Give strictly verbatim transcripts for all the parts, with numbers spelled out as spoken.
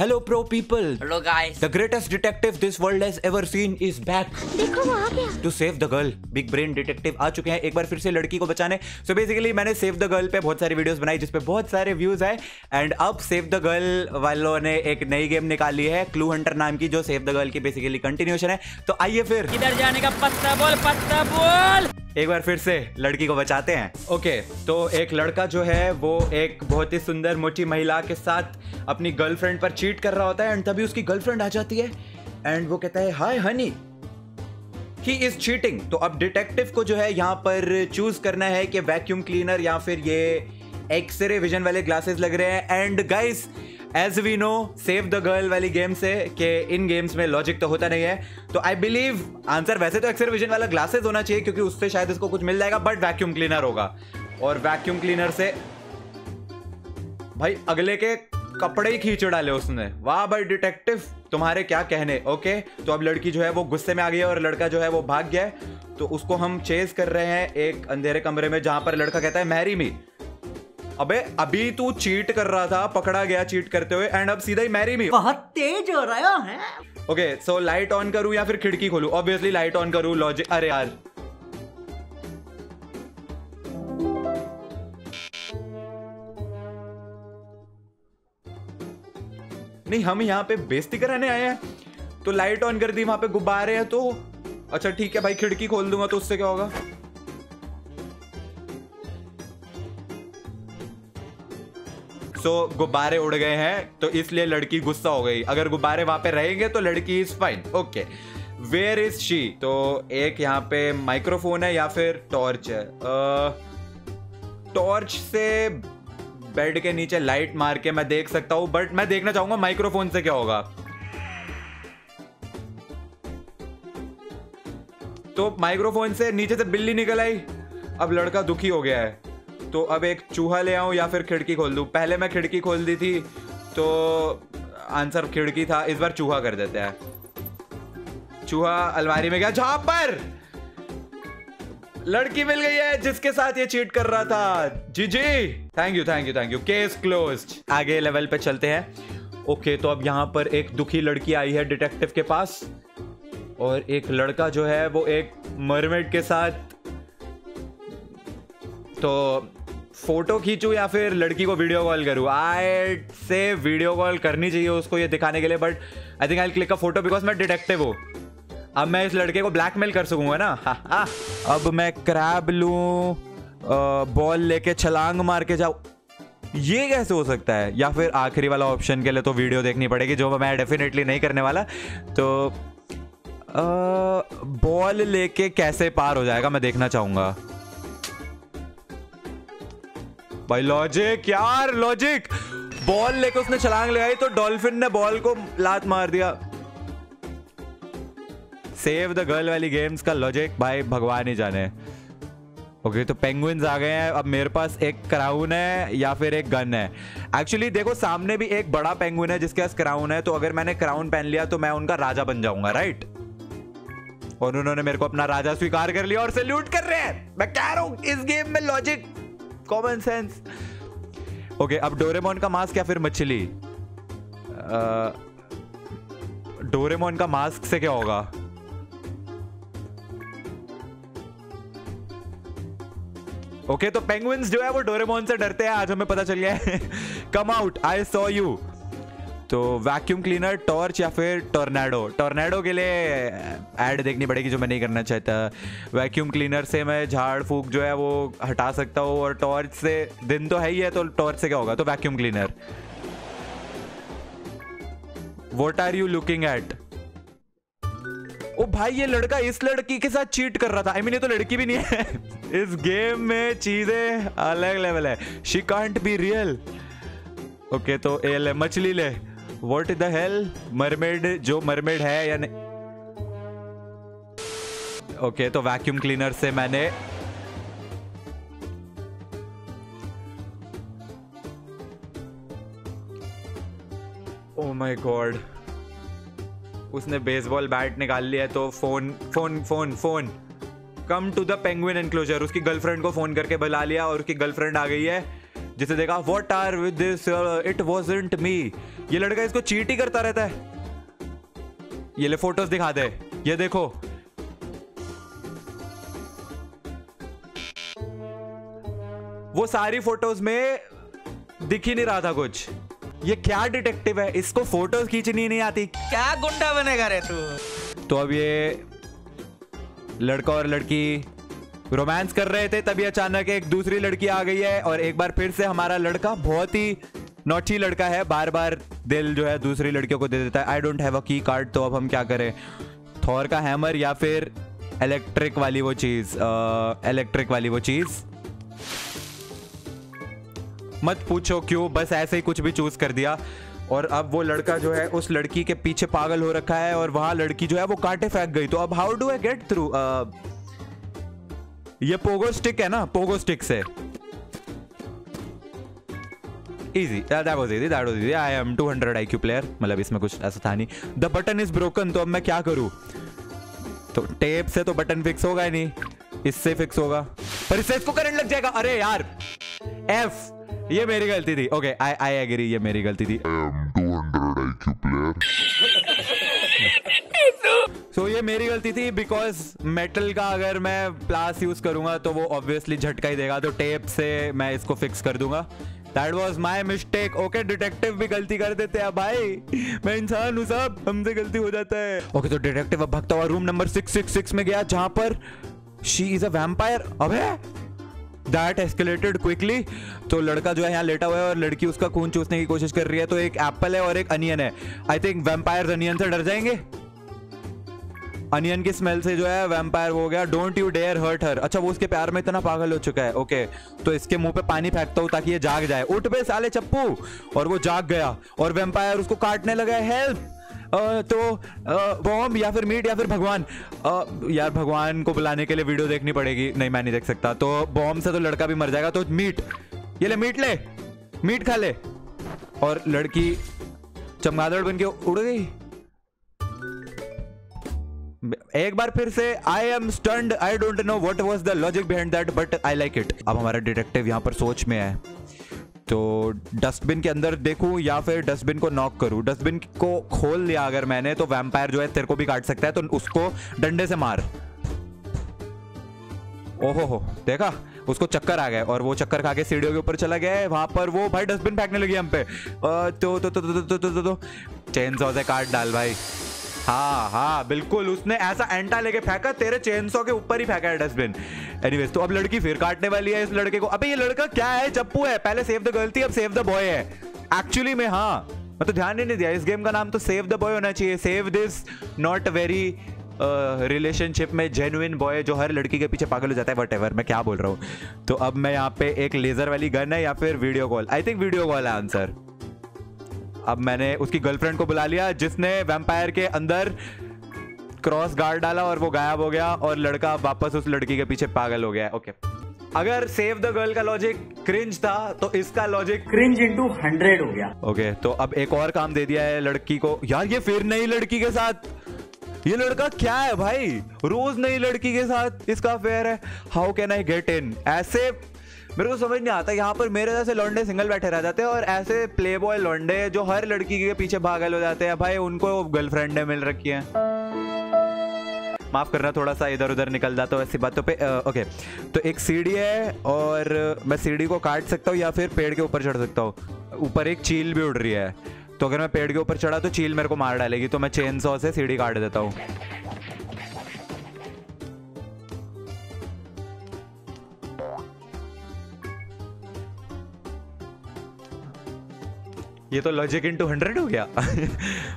Hello pro people, hello guys, the greatest detective this world has ever seen is back. देखो वो आ गया to save the girl. Big brain detective आ चुके हैं एक बार फिर से लड़की को बचाने। सो बेसिकली मैंने सेव द गर्ल पे बहुत सारी वीडियोस बनाई जिसपे बहुत सारे व्यूज आए, एंड अब सेव द गर्ल वालों ने एक नई गेम निकाली है क्लू हंटर नाम की, जो सेव द गर्ल की बेसिकली कंटिन्यूएशन है। तो आइए फिर इधर जाने का पत्ता बोल पत्ता बोल एक बार फिर से लड़की को बचाते हैं। ओके okay, तो एक लड़का जो है वो एक बहुत ही सुंदर मोटी महिला के साथ अपनी गर्लफ्रेंड पर चीट कर रहा होता है, एंड तभी उसकी गर्लफ्रेंड आ जाती है एंड वो कहता है hi honey he is cheating. तो अब डिटेक्टिव को जो है यहाँ पर चूज करना है कि वैक्यूम क्लीनर या फिर ये एक्सरे विजन वाले ग्लासेस लग रहे हैं। And guys as we know save the girl वाली गेम से कि इन गेम्स में लॉजिक तो होता नहीं है, तो आई बिलीव आंसर वैसे तो एक्सरे विजन वाला ग्लासेस होना चाहिए क्योंकि उससे शायद इसको कुछ मिल जाएगा, बट वैक्यूम क्लीनर होगा। और वैक्यूम क्लीनर से भाई अगले के कपड़े ही खींच डाले उसने। वाह भाई डिटेक्टिव, तुम्हारे क्या कहने। ओके तो अब लड़की जो है वो गुस्से में आ गई है और लड़का जो है वो भाग गया है, तो उसको हम चेज कर रहे हैं एक अंधेरे कमरे में जहां पर लड़का कहता है मैरी मी। अबे अभी तू चीट कर रहा था, पकड़ा गया चीट करते हुए, एंड अब सीधा ही मैरी मी। बहुत तेज हो रहा है। ओके सो लाइट ऑन करूं या फिर खिड़की खोलूं? ऑब्वियसली लाइट ऑन करूं। लॉजिक, अरे यार नहीं, हम यहाँ पे बेइज्जती कराने आए हैं। तो लाइट ऑन कर दी, वहां पे गुब्बारे हैं, तो अच्छा ठीक है भाई खिड़की खोल दूंगा तो उससे क्या होगा। तो गुब्बारे उड़ गए हैं तो इसलिए लड़की गुस्सा हो गई। अगर गुब्बारे वहां पे रहेंगे तो लड़की is fine. Okay where is she? तो एक यहाँ पे माइक्रोफोन है या फिर टॉर्च है। टॉर्च से बेड के नीचे लाइट मार के मैं देख सकता हूं, बट मैं देखना चाहूंगा माइक्रोफोन से क्या होगा। तो माइक्रोफोन से नीचे से बिल्ली निकल आई। अब लड़का दुखी हो गया है, तो अब एक चूहा ले आऊं या फिर खिड़की खोल दूं? पहले मैं खिड़की खोल दी थी तो आंसर खिड़की था, इस बार चूहा कर देते हैं। चूहा अलमारी में गया जहां पर लड़की मिल गई है जिसके साथ ये चीट कर रहा था। जी जी thank you thank you thank you, case closed. आगे लेवल पे चलते हैं। ओके तो अब यहाँ पर एक दुखी लड़की आई है डिटेक्टिव के पास, और एक लड़का जो है वो एक मरमेड के साथ। तो फोटो खींचूं या फिर लड़की को वीडियो कॉल करूं? आई से वीडियो कॉल करनी चाहिए उसको ये दिखाने के लिए, but I think I will click a photo because मैं डिटेक्टिव हूं। अब मैं इस लड़के को ब्लैकमेल कर सकूंगा ना। हा, हा। अब मैं क्रैब लूं, बॉल लेके छलांग मार के जाऊं, ये कैसे हो सकता है? या फिर आखिरी वाला ऑप्शन के लिए तो वीडियो देखनी पड़ेगी जो मैं डेफिनेटली नहीं करने वाला। तो बॉल लेके कैसे पार हो जाएगा मैं देखना चाहूंगा। भाई लॉजिक यार लॉजिक, बॉल लेके उसने छलांग लगाई तो डॉल्फिन ने बॉल को लात मार दिया। सेव द गर्ल वाली गेम्स का लॉजिक भाई भगवान ही जाने। ओके तो पेंगुइन्स आ गए हैं। अब मेरे पास एक क्राउन है या फिर एक गन है। एक्चुअली देखो सामने भी एक बड़ा पेंगुइन है जिसके पास क्राउन है, तो अगर मैंने क्राउन पहन लिया तो मैं उनका राजा बन जाऊंगा, राइट? और उन्होंने मेरे को अपना राजा स्वीकार कर लिया और सैल्यूट कर रहे हैं। मैं कह रहा हूं इस गेम में लॉजिक, कॉमन सेंस। ओके अब डोरेमोन का मास्क या फिर मछली? डोरेमोन का मास्क से क्या होगा? ओके तो पेंगुइन्स जो है वो डोरेमोन से डरते हैं, आज हमें पता चल गया है। Come out I saw you. तो वैक्यूम क्लीनर, टॉर्च या फिर टॉर्नेडो? टॉर्नेडो के लिए ऐड देखनी पड़ेगी जो मैं नहीं करना चाहता। वैक्यूम क्लीनर से मैं झाड़ फूक जो है वो हटा सकता हूँ, और टॉर्च से दिन तो है ही है तो टॉर्च से क्या होगा? तो vacuum cleaner. What are you looking at? ओ भाई ये लड़का इस लड़की के साथ चीट कर रहा था। आई मीन ये तो लड़की भी नहीं है। इस गेम में चीजें अलग लेवल है। She can't be real. Okay तो ए ले मछली ले। What the hell? मरमेड, जो मरमेड है या नहीं? ओके okay, तो वैक्यूम क्लीनर से मैंने ओ माय गॉड उसने बेसबॉल बैट निकाल लिया। तो phone phone phone phone come to the penguin enclosure. उसकी गर्लफ्रेंड को फोन करके बुला लिया और उसकी गर्लफ्रेंड आ गई है जिसे देखा what are with this it wasn't me. ये लड़का इसको चीट ही करता रहता है। ये ले फोटोज दिखा दे, ये देखो वो सारी फोटोज में दिख ही नहीं रहा था कुछ। ये क्या डिटेक्टिव है, इसको फोटोज खींचनी नहीं आती, क्या गुंडा बनेगा रे तू। तो अब ये लड़का और लड़की रोमांस कर रहे थे, तभी अचानक एक दूसरी लड़की आ गई है और एक बार फिर से हमारा लड़का बहुत ही नौटी लड़का है, बार बार दिल जो है दूसरी लड़कियों को दे देता है। आई डोंट हैव अ की कार्ड, तो अब हम क्या करें, थॉर का हैमर या फिर इलेक्ट्रिक वाली वो चीज, इलेक्ट्रिक वाली वो चीज, मत पूछो क्यों, बस ऐसे ही कुछ भी चूज कर दिया। और अब वो लड़का जो है उस लड़की के पीछे पागल हो रखा है और वहां लड़की जो है वो कांटे फेंक गई। तो अब how do I get through, ये पोगो स्टिक है ना, पोगो स्टिक से। Easy, that was easy, that was easy. I am two hundred IQ player, मतलब इसमें कुछ ऐसा था नहीं। द बटन इज ब्रोकन, तो अब मैं क्या करूं। तो टेप से तो बटन फिक्स होगा ही नहीं, इससे फिक्स होगा, पर इससे इसको करंट लग जाएगा। अरे यार एफ, ये मेरी गलती थी। ओके आई आई एग्री, ये मेरी गलती थी। I am two hundred IQ player. So so, ये मेरी गलती थी, बिकॉज मेटल का अगर मैं प्लास यूज करूंगा तो वो ऑब्वियसली झटका ही देगा, तो टेप से मैं इसको फिक्स कर दूंगा। That was my mistake. Okay detective भी गलती कर देते हैं भाई, मैं इंसान हूँ साहब, हमसे गलती हो जाता है। ओके okay, तो डिटेक्टिव अब भगता हुआ room number six six six में गया, जहां पर शी इज अ वैम्पायर। अबे दैट एस्केलेटेड क्विकली। तो लड़का जो है यहाँ लेटा हुआ है और लड़की उसका खून चूसने की कोशिश कर रही है। तो एक एप्पल है और एक अनियन है। आई थिंक वैम्पायर्स अनियन से डर जाएंगे, अनियन की स्मेल से जो है वैम्पायर हो गया। Don't you dare hurt her. अच्छा वो उसके प्यार में इतना पागल हो चुका है। ओके तो इसके मुंह पे पानी फेंकता हूँ ताकि ये जाग जाए। उठ बे साले चप्पू, और वो जाग गया और वैम्पायर उसको काटने लगा है। हेल्प, तो बॉम्ब या फिर मीट या फिर भगवान। आ, यार भगवान को बुलाने के लिए वीडियो देखनी पड़ेगी, नहीं मैं नहीं देख सकता। तो बॉम्ब से तो लड़का भी मर जाएगा, तो मीट, ये ले मीट, ले मीट खा ले। और लड़की चमगादड़ बन के उड़ गई। एक बार फिर से I am stunned, I don't know what was the logic behind that but I like it. अब हमारा डिटेक्टिव यहाँ पर सोच में है। तो डस्टबिन के अंदर देखूं या फिर डस्टबिन को नॉक करूं। डस्टबिन को खोल लिया अगर मैंने तो वैम्पायर जो है तेरे को भी काट सकता है, तो उसको डंडे से मार। ओहो हो, देखा उसको चक्कर आ गए और वो चक्कर खा के सीढ़ियों के ऊपर चला गया। वहां पर वो भाई डस्टबिन फेंकने लगी हम पे। तो तो तो चेनसॉ से काट डाल भाई। हाँ हाँ बिल्कुल, उसने ऐसा एंटा लेके फेंका, तेरे चेनसॉ के ऊपर ही फेंका है डस्टबिन। एनीवेज तो अब लड़की फिर काटने वाली है इस लड़के को। अबे ये लड़का क्या है, चप्पू है। पहले सेव द गर्ल थी, अब सेव द बॉय है एक्चुअली में। हाँ मैं तो ध्यान ही नहीं दिया, इस गेम का नाम तो सेव द बॉय होना चाहिए। Save this not very relationship में जेन्युइन बॉय जो हर लड़की के पीछे पागल हो जाता है। वट एवर, मैं क्या बोल रहा हूँ। तो अब मैं यहाँ पे एक लेजर वाली गन है या फिर video call. I think video call है आंसर। अब मैंने उसकी गर्लफ्रेंड को बुला लिया जिसने वैम्पायर के अंदर क्रॉस गार्ड डाला और वो गायब हो गया और लड़का वापस उस लड़की के पीछे पागल हो गया है। ओके अगर सेव द गर्ल का लॉजिक क्रिंज था तो इसका लॉजिक क्रिंज इनटू हंड्रेड हो गया। ओके तो अब एक और काम दे दिया है लड़की को। यार ये फिर नई लड़की के साथ, ये लड़का क्या है भाई, रोज नई लड़की के साथ इसका अफेयर है। How can I get in. ऐसे मेरे को समझ नहीं आता, यहाँ पर मेरे जैसे लौंडे सिंगल बैठे रह जाते हैं और ऐसे प्लेबॉय लौंडे जो हर लड़की के पीछे पागल हो जाते हैं भाई, उनको गर्लफ्रेंड ने मिल रखी है। माफ करना थोड़ा सा इधर उधर निकल जाता हूँ ऐसी बातों पे। आ, ओके तो एक सीढ़ी है और मैं सीढ़ी को काट सकता हूँ या फिर पेड़ के ऊपर चढ़ सकता हूँ। ऊपर एक चील भी उड़ रही है, तो अगर मैं पेड़ के ऊपर चढ़ा तो चील मेरे को मार डालेगी, तो मैं चेनसॉ से सीढ़ी काट देता हूँ। ये तो लॉजिक इनटू हंड्रेड हो गया।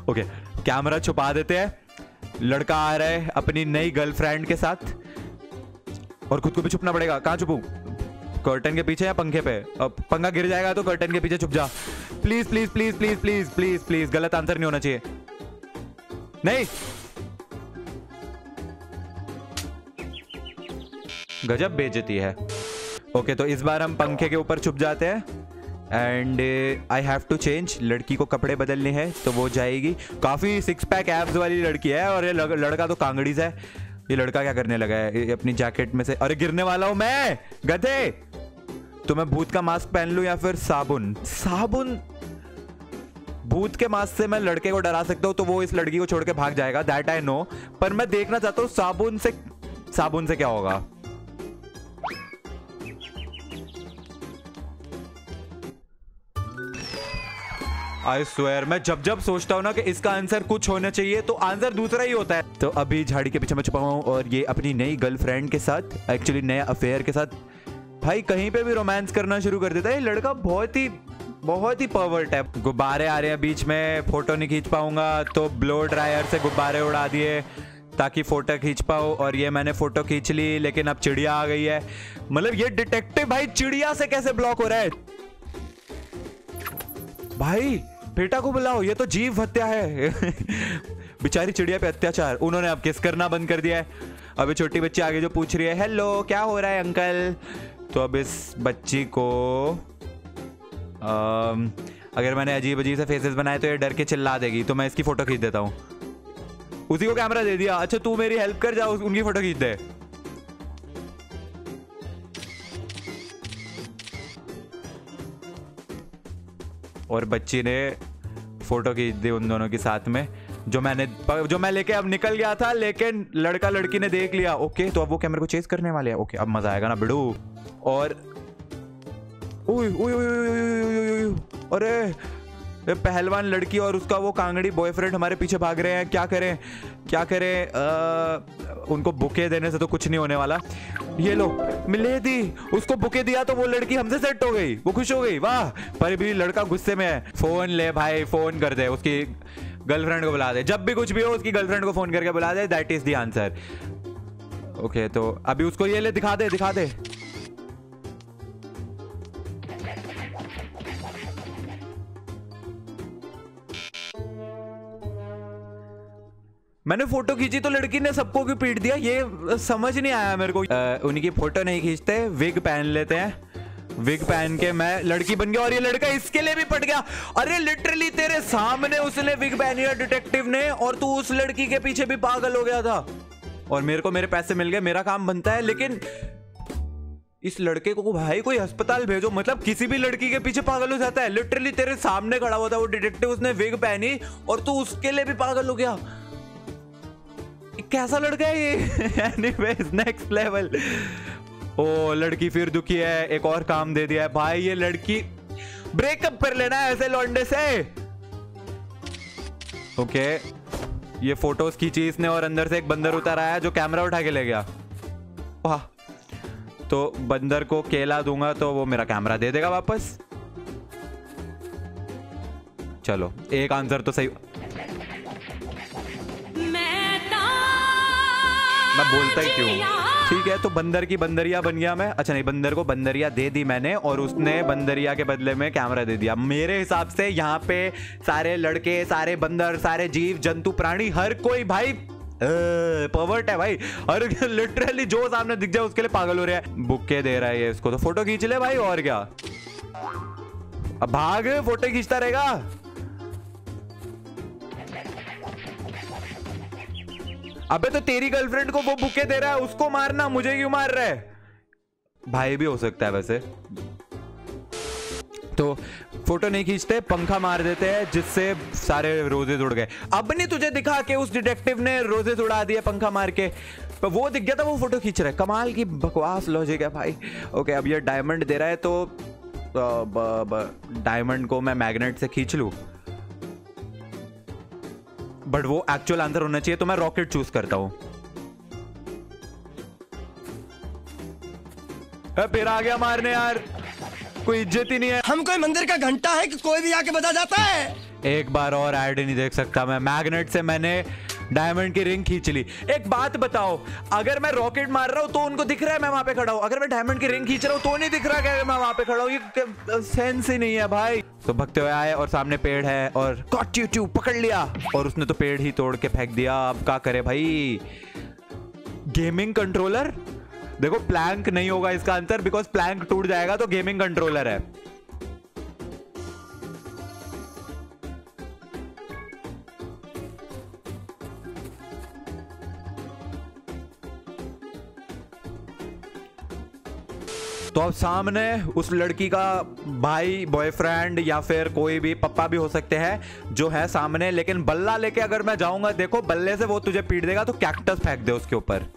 ओके कैमरा छुपा देते हैं। लड़का आ रहा है अपनी नई गर्लफ्रेंड के साथ और खुद को भी छुपना पड़ेगा। कहाँ छुपूं, कर्टन के पीछे या पंखे पे। अब पंखा गिर जाएगा तो कर्टन के पीछे छुप जा। Please please please please please please please, गलत आंसर नहीं होना चाहिए। नहीं, गजब बेइज्जती है। ओके तो इस बार हम पंखे के ऊपर छुप जाते हैं। And I have to change, लड़की को कपड़े बदलने हैं तो वो जाएगी। काफ़ी सिक्स पैक एब्स वाली लड़की है और ये लड़का तो कांगड़ीज है। ये लड़का क्या करने लगा है, ये अपनी जैकेट में से, अरे गिरने वाला हूँ मैं गधे। तो मैं भूत का मास्क पहन लूं या फिर साबुन? साबुन भूत के मास्क से मैं लड़के को डरा सकता हूँ तो वो इस लड़की को छोड़ के भाग जाएगा, दैट आई नो, पर मैं देखना चाहता हूँ साबुन से साबुन से क्या होगा। आई स्वेयर मैं जब जब सोचता हूँ ना कि इसका आंसर कुछ होना चाहिए तो आंसर दूसरा ही होता है। तो अभी झाड़ी के पीछे मैं छुपा हूँ और ये अपनी नई गर्लफ्रेंड के साथ, एक्चुअली नया अफेयर के साथ, भाई कहीं पे भी रोमांस करना शुरू कर देता है। ये लड़का बहुत ही बहुत ही पर्वर्ट है। गुब्बारे आ रहे हैं बीच में, फोटो नहीं खींच पाऊंगा तो ब्लो ड्रायर से गुब्बारे उड़ा दिए ताकि फोटो खींच पाओ। और ये मैंने फोटो खींच ली लेकिन अब चिड़िया आ गई है। मतलब ये डिटेक्टिव भाई चिड़िया से कैसे ब्लॉक हो रहा है? भाई बेटा को बुलाओ, ये तो जीव हत्या है। बेचारी चिड़िया पे अत्याचार, उन्होंने अब किस करना बंद कर दिया है। अभी छोटी बच्ची आगे जो पूछ रही है हेलो क्या हो रहा है अंकल, तो अब इस बच्ची को आम, अगर मैंने अजीब अजीब से फेसेस बनाए तो ये डर के चिल्ला देगी, तो मैं इसकी फोटो खींच देता हूँ। उसी को कैमरा दे दिया, अच्छा तू मेरी हेल्प कर जा, उनकी फोटो खींच दे। और बच्ची ने फोटो खींच दी उन दोनों के साथ में जो मैंने जो मैं लेके अब निकल गया था, लेकिन लड़का लड़की ने देख लिया। ओके तो अब वो कैमरे को चेज करने वाले हैं। ओके अब मजा आएगा ना बिडू। और उई, उई, उई, उई, उई, उई, उई। अरे पहलवान लड़की और उसका वो कांगड़ी बॉयफ्रेंड हमारे पीछे भाग रहे हैं। क्या करें क्या करें आ, उनको बुके देने से तो कुछ नहीं होने वाला। ये लो मिले दी, उसको बुके दिया तो वो लड़की हमसे सेट हो गई, वो खुश हो गई, वाह। पर भी लड़का गुस्से में है। फोन ले भाई, फोन कर दे, उसकी गर्लफ्रेंड को बुला दे, जब भी कुछ भी हो उसकी गर्लफ्रेंड को फोन करके बुला दे, that is the answer. Okay तो अभी उसको ये ले दिखा दे दिखा दे। मैंने फोटो खींची तो लड़की ने सबको क्यों पीट दिया, ये समझ नहीं आया मेरे को। उन्हीं की फोटो नहीं खींचते, विग पहन लेते हैं। विग पहन के मैं लड़की बन गया और ये लड़का इसके लिए भी पट गया। अरे लिटरली तेरे सामने उसने विग पहनी है डिटेक्टिव ने, और तू उस लड़की के पीछे भी पागल हो गया था। और मेरे को मेरे पैसे मिल गए, मेरा काम बनता है। लेकिन इस लड़के को भाई कोई अस्पताल भेजो, मतलब किसी भी लड़की के पीछे पागल हो जाता है। लिटरली तेरे सामने खड़ा हुआ था वो डिटेक्टिव, उसने विग पहनी और तू उसके लिए भी पागल हो गया। कैसा लड़का है ये? Anyways next level. ओ लड़की फिर दुखी है, एक और काम दे दिया है। भाई ये लड़की ब्रेकअप कर लेना है ऐसे लौंडे से। ओके ये फोटोज खींची इसने और अंदर से एक बंदर उतर आया जो कैमरा उठा के ले गया। वाह, तो बंदर को केला दूंगा तो वो मेरा कैमरा दे देगा वापस। चलो एक आंसर तो सही। मैं बोलता ही क्यों? ठीक है तो बंदर की बंदरिया बन गया मैं। अच्छा नहीं, बंदर को बंदरिया दे दी मैंने और उसने बंदरिया के बदले में कैमरा दे दिया। मेरे हिसाब से यहाँ पे सारे लड़के, सारे बंदर, सारे जीव जंतु प्राणी, हर कोई भाई पर्वर्ट है भाई। और लिटरली जो सामने दिख जाए उसके लिए पागल हो रहा है। बुके दे रहा है ये इसको, तो फोटो खींच ले भाई और क्या। अब भाग, फोटो खींचता रहेगा। अबे तो तेरी गर्लफ्रेंड को वो बुके दे रहा है, उसको मारना, मुझे क्यों मार रहा है? भाई भी हो सकता है वैसे। तो फोटो नहीं खींचते, पंखा मार देते हैं जिससे सारे रोजेज उड़ गए। अब नहीं तुझे दिखा के उस डिटेक्टिव ने रोजेज उड़ा दिए पंखा मार के, पर वो दिख गया था वो फोटो खींच रहा है। कमाल की बकवास लॉजिक है भाई। ओके अब ये डायमंड दे रहा है तो डायमंड को मैं मैग्नेट से खींच लूँ, बट वो एक्चुअल आंसर होना चाहिए तो मैं रॉकेट चूज करता हूं। फिर आ गया मारने यार, कोई इज्जत ही नहीं है। हम कोई मंदिर का घंटा है कि कोई भी आके बजा जाता है। एक बार और ऐड नहीं देख सकता मैं। मैग्नेट से मैंने डायमंड की रिंग खींच ली। एक बात बताओ, अगर मैं रॉकेट मार रहा हूं तो उनको दिख रहा है मैं वहां पे खड़ा हूं, अगर मैं डायमंड की रिंग खींच रहा हूं तो नहीं दिख रहा है मैं वहां पे खड़ा हूं। ये सेंस ही नहीं है भाई। तो भगते हुए आए और सामने पेड़ है और गॉट यू टू, पकड़ लिया। और उसने तो पेड़ ही तोड़ के फेंक दिया। अब क्या करे भाई? गेमिंग कंट्रोलर, देखो प्लैंक नहीं होगा इसका आंसर बिकॉज प्लैंक टूट जाएगा, तो गेमिंग कंट्रोलर है। तो अब सामने उस लड़की का भाई, बॉयफ्रेंड या फिर कोई भी पप्पा भी हो सकते हैं जो है सामने। लेकिन बल्ला लेके अगर मैं जाऊंगा, देखो बल्ले से वो तुझे पीट देगा, तो कैक्टस फेंक दे उसके ऊपर।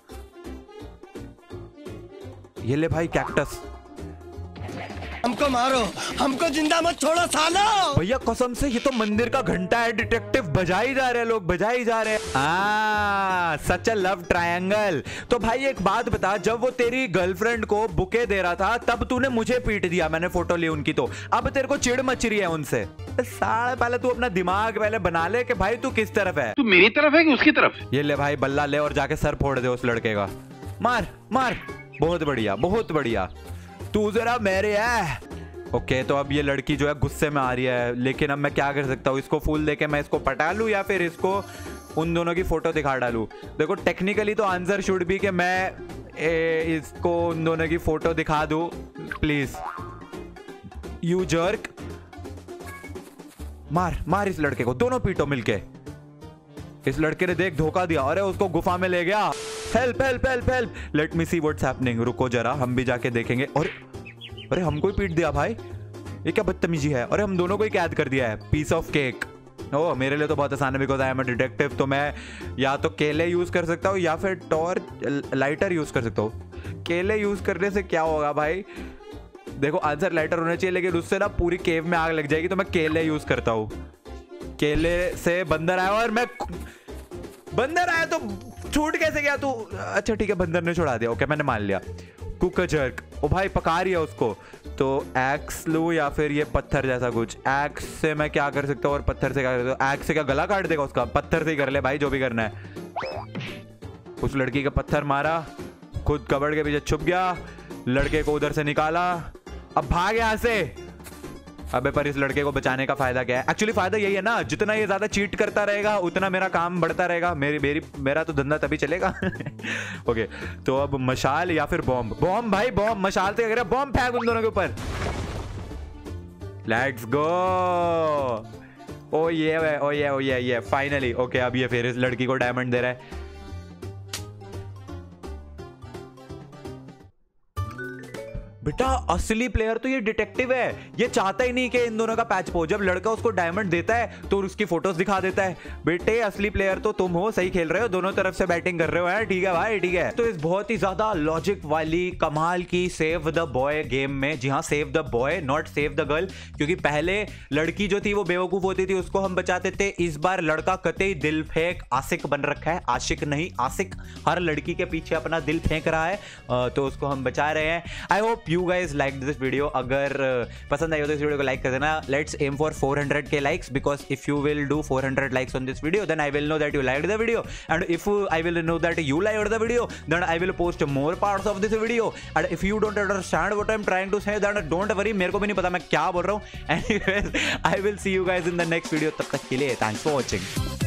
ये ले भाई कैक्टस। हमको मारो, हमको जिंदा मत छोड़ो साला। भैया कसम से ये तो मंदिर का घंटा है डिटेक्टिव, बजाई जा रहे हैं लोग, बजाई जा रहे हैं। Ah, such a love triangle. तो भाई एक बात बता, जब वो तेरी गर्लफ्रेंड को बुके दे रहा था तब तूने मुझे पीट दिया, मैंने फोटो ली उनकी, तो अब तेरे को चिढ़ मच रही है उनसे साले। पहले तू अपना दिमाग पहले बना ले कि भाई तू किस तरफ है, तू मेरी तरफ है कि उसकी तरफ। ये ले भाई बल्ला ले और जाके सर फोड़ दे उस लड़के का। मार मार, बहुत बढ़िया बहुत बढ़िया, तू जरा मेरे है। ओके तो अब ये लड़की जो है गुस्से में आ रही है, लेकिन अब मैं क्या कर सकता हूँ। इसको फूल देके मैं इसको पटा लूँ या फिर इसको उन दोनों की फोटो दिखा डालूँ। देखो टेक्निकली तो आंसर शुड बी कि मैं ए, इसको उन दोनों की फोटो दिखा दूँ। प्लीज यू जर्क, मार मार इस लड़के को, दोनों पीटो मिलके। इस लड़के ने देख धोखा दिया, अरे उसको गुफा में ले गया। Help help help help, let me see what's happening. रुको जरा हम भी जाके देखेंगे। और अरे हमको ही पीट दिया भाई, ये क्या बदतमीजी है। अरे हम दोनों को ही कैद कर दिया है, पीस ऑफ केक। ओ मेरे लिए तो बहुत आसान है because I am a detective. तो मैं या तो केले यूज कर सकता हूँ या फिर टॉर्च लाइटर यूज कर सकता हूँ। केले यूज करने से क्या होगा भाई, देखो आंसर लाइटर होना चाहिए, लेकिन उससे ना पूरी केव में आग लग जाएगी, तो मैं केले यूज करता हूँ। केले से बंदर आया और मैं, बंदर आया तो छूट कैसे गया तू। अच्छा ठीक है बंदर ने छुड़ा दिया, ओके मैंने मान लिया। कुक जर्क, ओ भाई पका रही है उसको, तो एक्स लू या फिर ये पत्थर जैसा कुछ। एक्स से मैं क्या कर सकता हूँ और पत्थर से क्या कर सकता हूँ। एक्स से क्या गला काट देगा उसका, पत्थर से ही कर ले भाई जो भी करना है। उस लड़की का पत्थर मारा, खुद कबड़ के पीछे छुप गया, लड़के को उधर से निकाला, अब भाग यहाँ से। अबे पर इस लड़के को बचाने का फायदा क्या है। एक्चुअली फायदा यही है ना, जितना ये ज्यादा चीट करता रहेगा उतना मेरा काम बढ़ता रहेगा, मेरी मेरी मेरा तो धंधा तभी चलेगा। ओके तो अब मशाल या फिर बॉम्ब। बॉम्ब भाई बॉम्ब, मशाल से अगर बॉम्ब फेंक उन दोनों के ऊपर। Let's go. ओ ये ओ ये ओ ये ये फाइनली। ओके अब ये फिर इस लड़की को डायमंड दे रहा है। बेटा असली प्लेयर तो ये डिटेक्टिव है, ये चाहता ही नहीं कि इन दोनों का पैच हो। जब लड़का उसको डायमंड देता है तो उसकी फोटोज दिखा देता है। बेटे असली प्लेयर तो तुम हो, सही खेल रहे हो, दोनों तरफ से बैटिंग कर रहे हो यार, ठीक है भाई ठीक है। तो इस बहुत ही ज्यादा लॉजिक वाली कमाल की सेव द बॉय गेम में, जी हाँ save the boy not save the girl, क्योंकि पहले लड़की जो थी वो बेवकूफ होती थी, उसको हम बचाते थे। इस बार लड़का कतई दिल फेंक आशिक बन रखा है, आशिक नहीं आशिक, हर लड़की के पीछे अपना दिल फेंक रहा है, तो उसको हम बचा रहे हैं। I hope You guys liked this video. अगर पसंद आई हो तो इस वीडियो को लाइक कर देना। Let's aim for four hundred K likes because if you will do four hundred likes on this video, then I will know that you liked the video. And if I will know that you liked the video, then I will post more parts of this video. And if you don't understand what I'm trying to say, then don't worry, मेरे को भी नहीं पता मैं क्या बोल रहा हूँ। Anyways, I will see you guys in the next video. तब तक के लिए thanks for watching.